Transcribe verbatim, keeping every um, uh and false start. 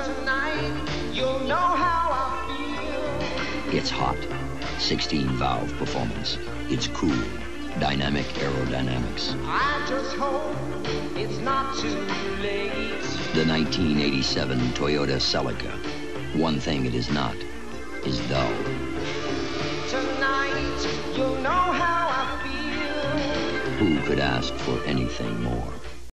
tonight, you'll know how I feel. It's hot, sixteen valve performance. It's cool, dynamic aerodynamics. I just hope it's not too late. The nineteen eighty-seven Toyota Celica. One thing it is not is dull. Tonight, you'll know how I feel. Who could ask for anything more?